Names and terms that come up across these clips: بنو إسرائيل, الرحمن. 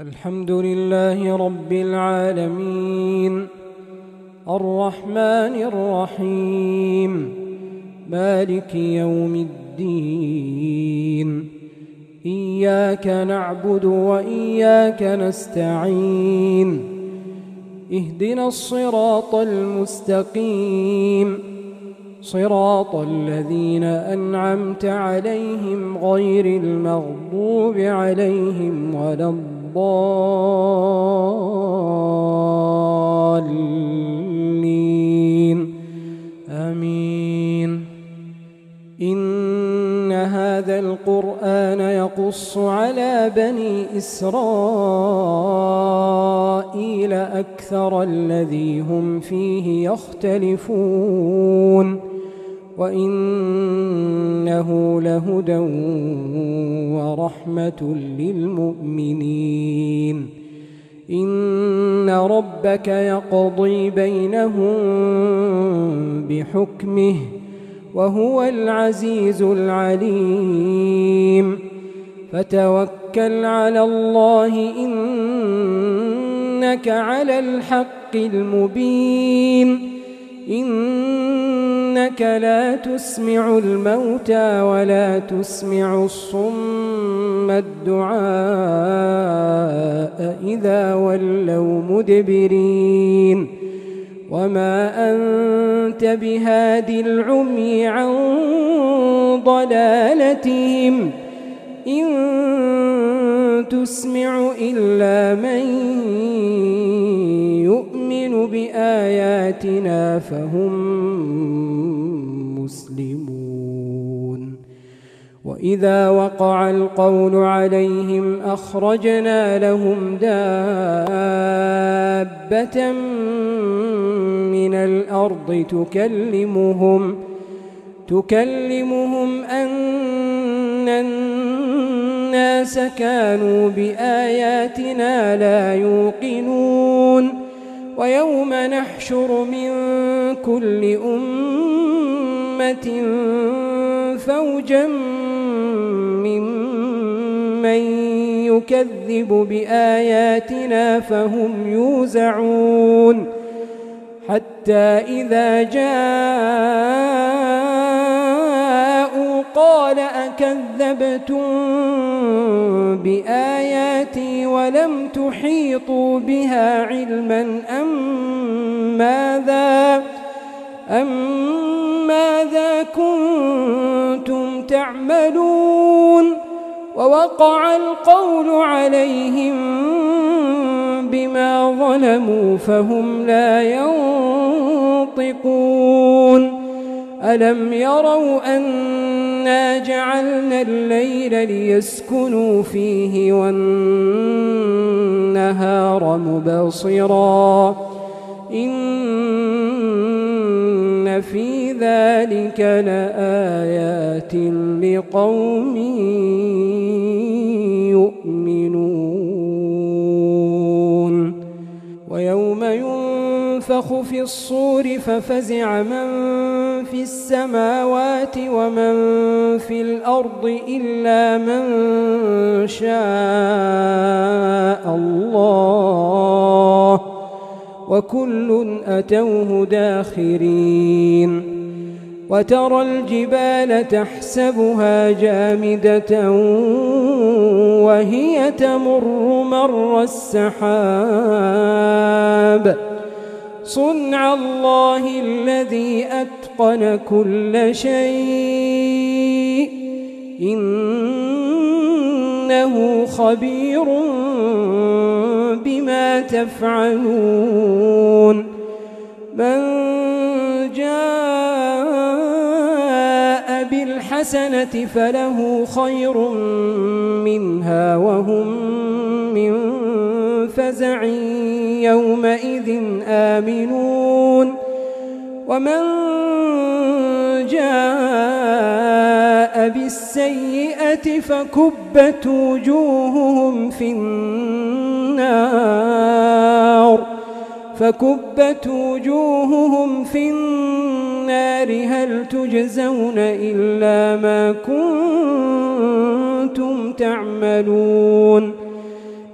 الحمد لله رب العالمين الرحمن الرحيم مالك يوم الدين إياك نعبد وإياك نستعين اهدنا الصراط المستقيم صراط الذين أنعمت عليهم غير المغضوب عليهم ولا الضالين آمين. إن هذا القرآن يقص على بني إسرائيل أكثر الذي هم فيه يختلفون وإنه لهدى ورحمة للمؤمنين. إن ربك يقضي بينهم بحكمه وهو العزيز العليم. فتوكل على الله إنك على الحق المبين. إنك لا تسمع الموتى ولا تسمع الصم الدعاء إذا ولوا مدبرين. وما أنت بهادي العمي عن ضلالتهم إن تسمع إلا من يؤمن بآياتنا فهم مسلمون. وإذا وقع القول عليهم أخرجنا لهم دابة من الأرض تكلمهم أن الناس كانوا بآياتنا لا يوقنون. ويوم نحشر من كل أمة فوجا ممن يكذب بآياتنا فهم يوزعون. حتى إذا جاءوا قال أكذبتم بآياتي ولم تحيطوا بها علما أم ماذا كنتم تعملون. ووقع القول عليهم بما ظلموا فهم لا ينطقون. ألم يروا أنا جعلنا الليل ليسكنوا فيه والنهار مبصرا إن في ذلك لآيات لقوم يؤمنون. ويوم ينفخ في الصور ففزع من في السماوات ومن في الأرض إلا من شاء الله وكل أتوه داخرين. وترى الجبال تحسبها جامدة وهي تمر مر السحاب. صنع الله الذي أتقن كل شيء إنه خبير بما تفعلون. من جاء بالحسنة فله خير منها وهم من فزع يومئذ آمنون. ومن جاء بالسيئة فكبت وجوههم في النار هل تجزون إلا ما كنتم تعملون.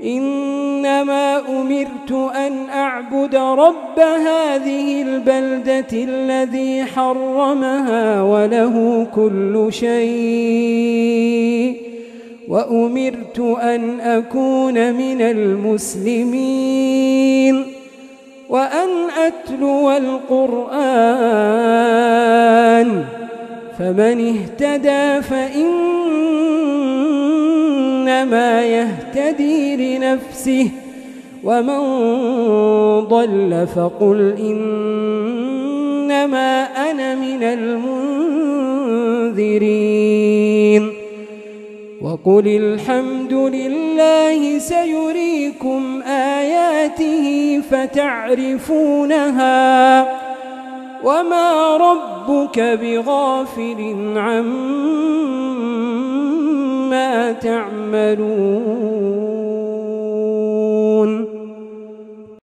إنما أمرت أن أعبد رب هذه البلدة الذي حرمها وله كل شيء وأمرت أن أكون من المسلمين وأن أتلو القرآن فمن اهتدى فإنما يهتدي لنفسه ومن ضل فقل إنما أنا من المنذرين وقل الحمد لله سيريكم آياته فتعرفونها وما ربك بغافل عما تعملون.